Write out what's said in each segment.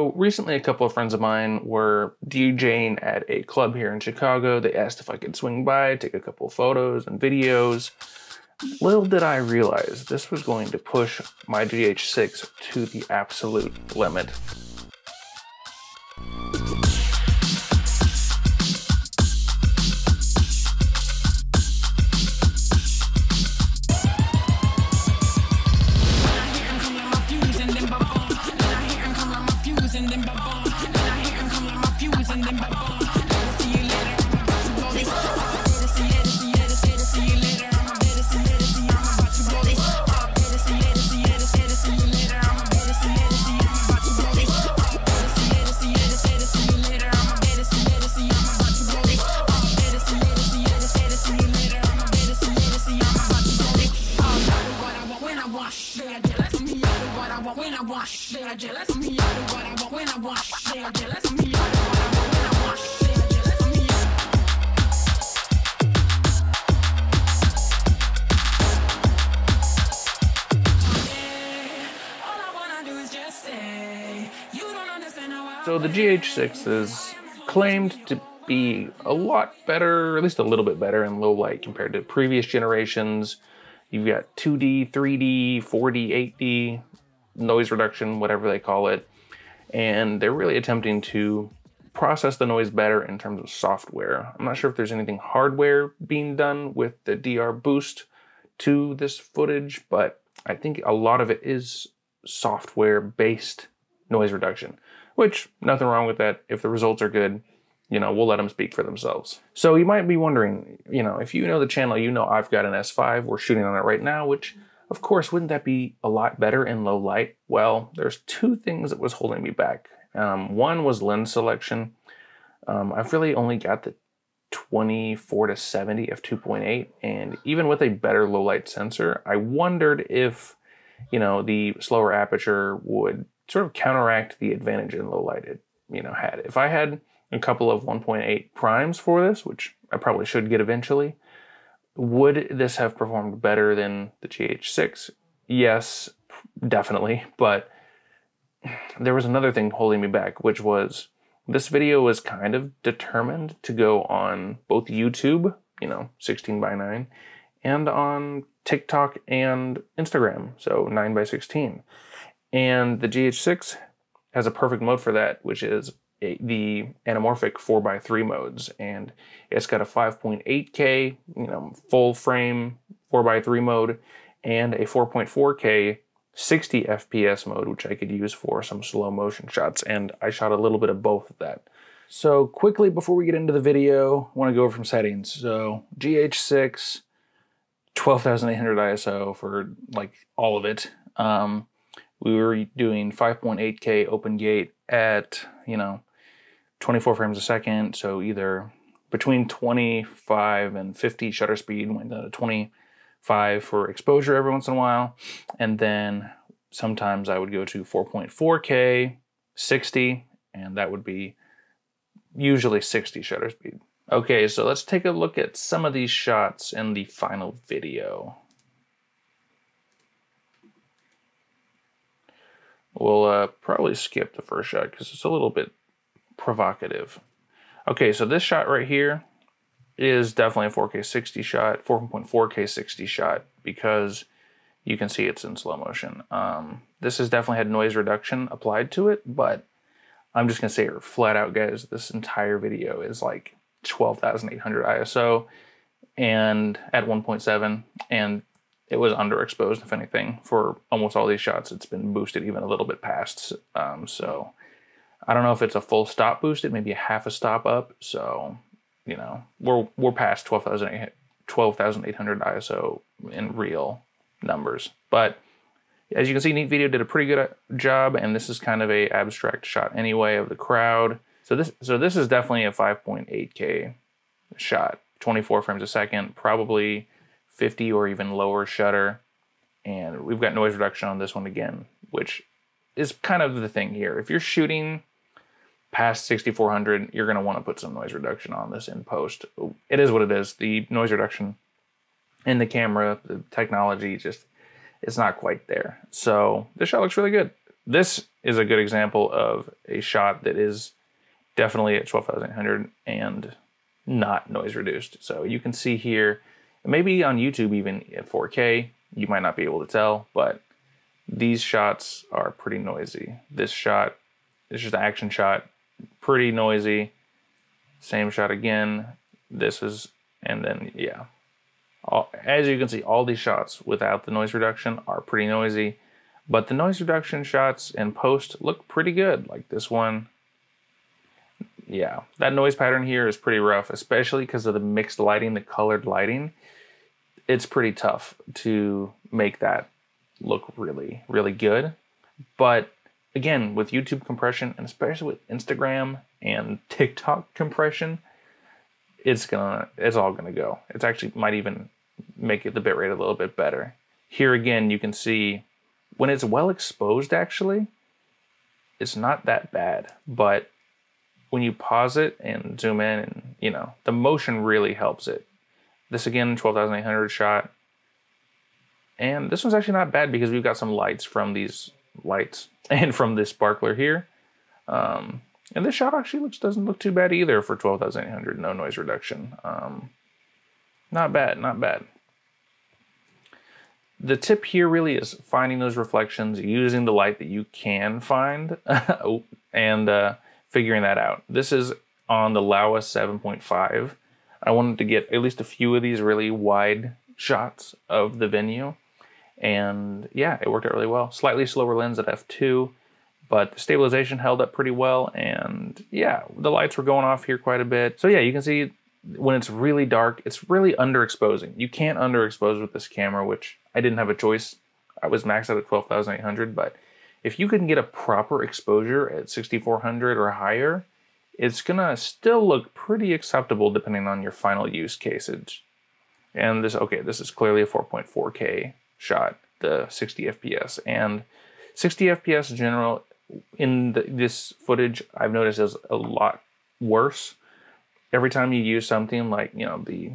So recently a couple of friends of mine were DJing at a club here in Chicago. They asked if I could swing by, take a couple of photos and videos. Little did I realize this was going to push my GH6 to the absolute limit. So the GH6 is claimed to be a lot better, at least a little bit better in low light compared to previous generations. You've got 2D, 3D, 4D, 8D, noise reduction, whatever they call it. And they're really attempting to process the noise better in terms of software. I'm not sure if there's anything hardware being done with the DR boost to this footage, but I think a lot of it is software-based noise reduction, which nothing wrong with that. If the results are good, you know, we'll let them speak for themselves. So you might be wondering, you know, if you know the channel, you know I've got an S5, we're shooting on it right now, which of course, wouldn't that be a lot better in low light? Well, there's two things that was holding me back. One was lens selection. I've really only got the 24 to 70 f2.8. And even with a better low light sensor, I wondered if, you know, the slower aperture would sort of counteract the advantage in low light it, you know, had. If I had a couple of 1.8 primes for this, which I probably should get eventually, would this have performed better than the GH6? Yes, definitely, but there was another thing holding me back, which was this video was kind of determined to go on both YouTube, you know, 16:9, and on TikTok and Instagram, so 9:16. And the GH6 has a perfect mode for that, which is the anamorphic 4:3 modes, and it's got a 5.8K, you know, full frame 4:3 mode and a 4.4K 60 FPS mode, which I could use for some slow motion shots, and I shot a little bit of both of that. So quickly before we get into the video, I want to go over some settings. So GH6, 12,800 ISO for like all of it. We were doing 5.8K open gate at, you know, 24 frames a second, so either between 25 and 50 shutter speed, went down to 25 for exposure every once in a while, and then sometimes I would go to 4.4K, 60, and that would be usually 60 shutter speed. Okay, so let's take a look at some of these shots in the final video. We'll probably skip the first shot because it's a little bit provocative. Okay, so this shot right here is definitely a 4K 60 shot, 4.4K 60 shot, because you can see it's in slow motion. This has definitely had noise reduction applied to it, but I'm just gonna say it flat out, guys, this entire video is like 12,800 ISO and at 1.7, and it was underexposed, if anything. For almost all these shots, it's been boosted even a little bit past. So I don't know if it's a full stop boost, it may be a half a stop up. So, you know, we're past 12,800 ISO in real numbers. But as you can see, Neat Video did a pretty good job, and this is kind of a abstract shot anyway of the crowd. So this is definitely a 5.8K shot, 24 frames a second, probably 50 or even lower shutter, and we've got noise reduction on this one again, which is kind of the thing here. If you're shooting past 6400, you're going to want to put some noise reduction on this in post. It is what it is. The noise reduction in the camera, the technology, just it's not quite there. So this shot looks really good. This is a good example of a shot that is definitely at 12,800 and not noise reduced. So you can see here, maybe on YouTube even at 4K, you might not be able to tell, but these shots are pretty noisy. This shot is just an action shot, pretty noisy. Same shot again. This is, and then yeah. As you can see, all these shots without the noise reduction are pretty noisy, but the noise reduction shots in post look pretty good, like this one. Yeah, that noise pattern here is pretty rough, especially because of the mixed lighting, the colored lighting. It's pretty tough to make that look really, really good. But again, with YouTube compression, and especially with Instagram and TikTok compression, it's all gonna go. It's actually might even make it the bitrate a little bit better. Here again, you can see when it's well exposed, actually, it's not that bad. But when you pause it and zoom in, and you know, the motion really helps it. This again, 12,800 shot. And this one's actually not bad because we've got some lights from these lights and from this sparkler here. And this shot actually doesn't look too bad either for 12,800, no noise reduction. Not bad, not bad. The tip here really is finding those reflections, using the light that you can find, and figuring that out. This is on the Laowa 7.5. I wanted to get at least a few of these really wide shots of the venue. And yeah, it worked out really well. Slightly slower lens at f2. But the stabilization held up pretty well, and yeah, the lights were going off here quite a bit. So yeah, you can see when it's really dark, it's really underexposing. You can't underexpose with this camera, which I didn't have a choice. I was maxed out at 12,800, but if you can get a proper exposure at 6,400 or higher, it's gonna still look pretty acceptable depending on your final use cases. And this, okay, this is clearly a 4.4K shot, the 60 FPS, and 60 FPS in general, in this footage, I've noticed is a lot worse. Every time you use something like, you know, the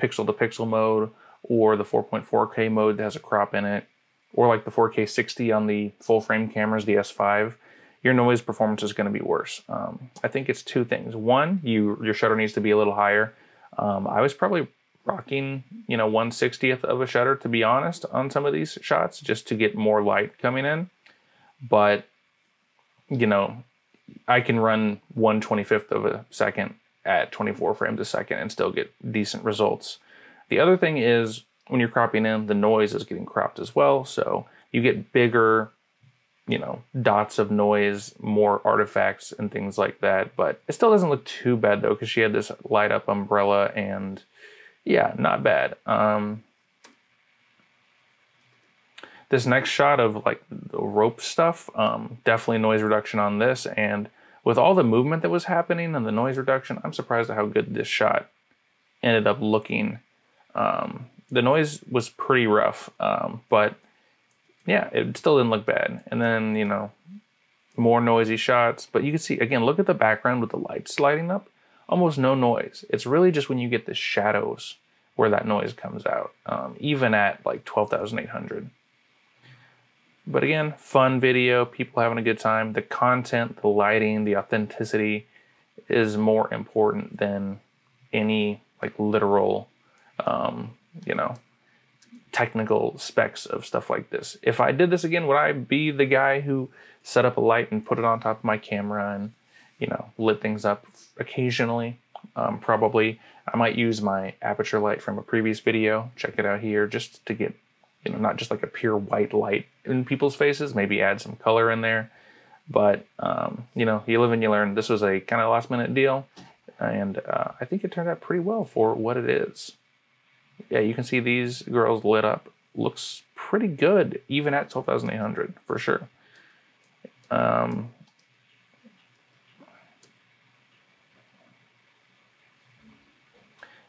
pixel-to-pixel mode or the 4.4K mode that has a crop in it, or like the 4K 60 on the full-frame cameras, the S5, your noise performance is going to be worse. I think it's two things. One, your shutter needs to be a little higher. I was probably rocking, you know, 1/60th of a shutter, to be honest, on some of these shots just to get more light coming in. But you know, I can run 1/25th of a second at 24 frames a second and still get decent results. The other thing is when you're cropping in, the noise is getting cropped as well. So you get bigger, you know, dots of noise, more artifacts and things like that. But it still doesn't look too bad though, because she had this light up umbrella and yeah, not bad. This next shot of like the rope stuff, definitely noise reduction on this. And with all the movement that was happening and the noise reduction, I'm surprised at how good this shot ended up looking. The noise was pretty rough, but yeah, it still didn't look bad. And then, you know, more noisy shots, but you can see, again, look at the background with the lights lighting up, almost no noise. It's really just when you get the shadows where that noise comes out, even at like 12,800. But again, fun video, people having a good time. The content, the lighting, the authenticity is more important than any like literal, you know, technical specs of stuff like this. If I did this again, would I be the guy who set up a light and put it on top of my camera and, you know, lit things up occasionally? Probably. I might use my aperture light from a previous video. Check it out here just to get, you know, not just like a pure white light in people's faces, maybe add some color in there. But, you know, you live and you learn. This was a kind of last minute deal. And I think it turned out pretty well for what it is. Yeah, you can see these girls lit up. Looks pretty good, even at 12,800 for sure.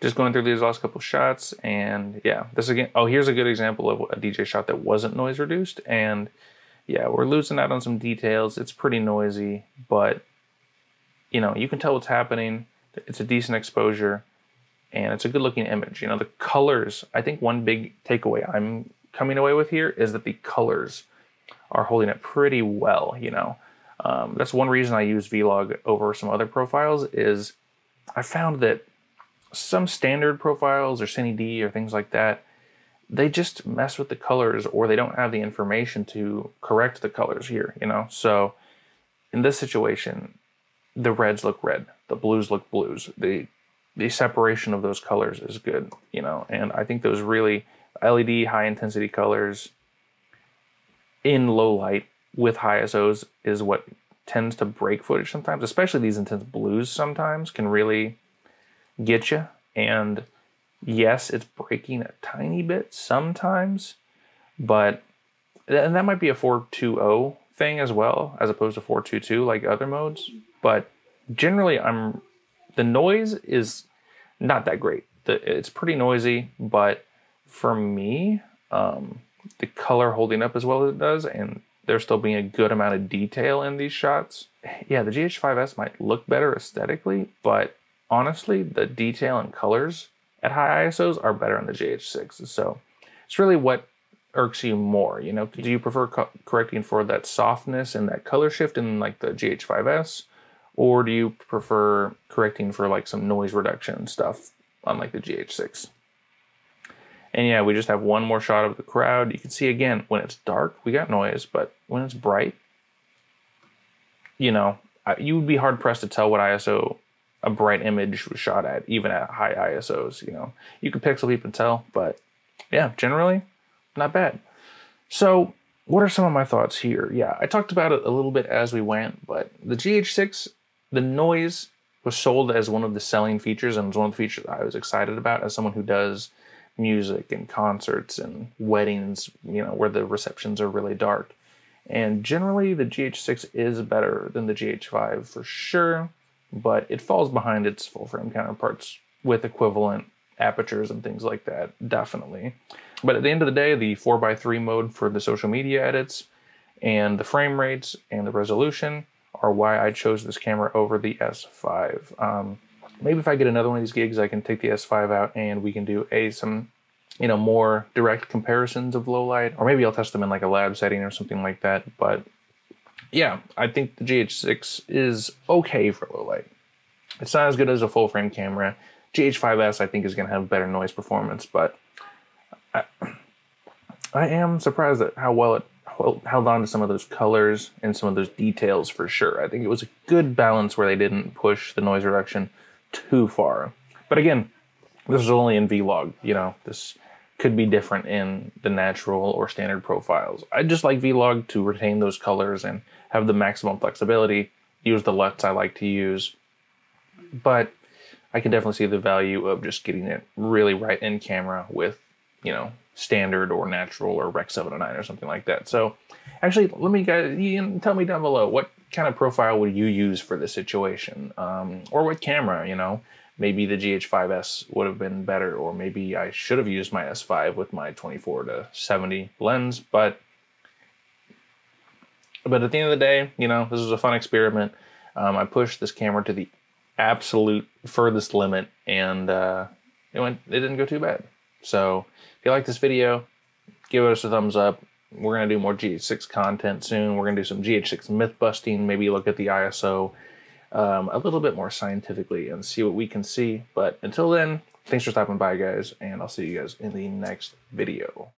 Just going through these last couple shots, and yeah, this again, oh, here's a good example of a DJ shot that wasn't noise reduced, and yeah, we're losing out on some details. It's pretty noisy, but you know, you can tell what's happening. It's a decent exposure, and it's a good looking image. You know, the colors, I think one big takeaway I'm coming away with here is that the colors are holding it pretty well, you know. That's one reason I use V-log over some other profiles, is I found that some standard profiles or CineD or things like that, they just mess with the colors, or they don't have the information to correct the colors here, you know? So in this situation, the reds look red, the blues look blues. The separation of those colors is good, you know? And I think those really LED high intensity colors in low light with high ISOs is what tends to break footage sometimes, especially these intense blues sometimes can really get you. And yes, it's breaking a tiny bit sometimes, but and that might be a 4.20 thing as well, as opposed to 4.22 like other modes. But generally, the noise is not that great. It's pretty noisy, but for me, the color holding up as well as it does, and there's still being a good amount of detail in these shots. Yeah, the GH5S might look better aesthetically, but honestly, the detail and colors at high ISOs are better on the GH6. So it's really what irks you more, you know? Do you prefer correcting for that softness and that color shift in like the GH5S? Or do you prefer correcting for like some noise reduction stuff on like the GH6? And yeah, we just have one more shot of the crowd. You can see again, when it's dark, we got noise, but when it's bright, you know, you would be hard pressed to tell what ISO a bright image was shot at, even at high ISOs, you know. You can pixel peep and tell, but yeah, generally, not bad. So what are some of my thoughts here? Yeah, I talked about it a little bit as we went, but the GH6, the noise was sold as one of the selling features, and was one of the features I was excited about as someone who does music and concerts and weddings, you know, where the receptions are really dark. And generally the GH6 is better than the GH5 for sure, but it falls behind its full frame counterparts with equivalent apertures and things like that, definitely. But at the end of the day, the 4:3 mode for the social media edits and the frame rates and the resolution are why I chose this camera over the S5. Maybe if I get another one of these gigs, I can take the S5 out and we can do some, you know, more direct comparisons of low light, or maybe I'll test them in like a lab setting or something like that. But yeah, I think the GH6 is okay for low light. It's not as good as a full frame camera. GH5S I think is going to have better noise performance, but I am surprised at how well it held on to some of those colors and some of those details for sure. I think it was a good balance where they didn't push the noise reduction too far. But again, this is only in V-log, you know, this could be different in the natural or standard profiles. I just like V-log to retain those colors and have the maximum flexibility, use the LUTs I like to use. But I can definitely see the value of just getting it really right in camera with, you know, standard or natural or Rec 709 or something like that. So actually, let me guys, you tell me down below, what kind of profile would you use for this situation? Or what camera, you know? Maybe the GH5S would have been better, or maybe I should have used my S5 with my 24-70 lens, but at the end of the day, you know, this was a fun experiment. I pushed this camera to the absolute furthest limit, and it didn't go too bad. So if you like this video, give us a thumbs up. We're gonna do more GH6 content soon. We're gonna do some GH6 myth busting, maybe look at the ISO a little bit more scientifically and see what we can see. But until then, thanks for stopping by, guys, and I'll see you guys in the next video.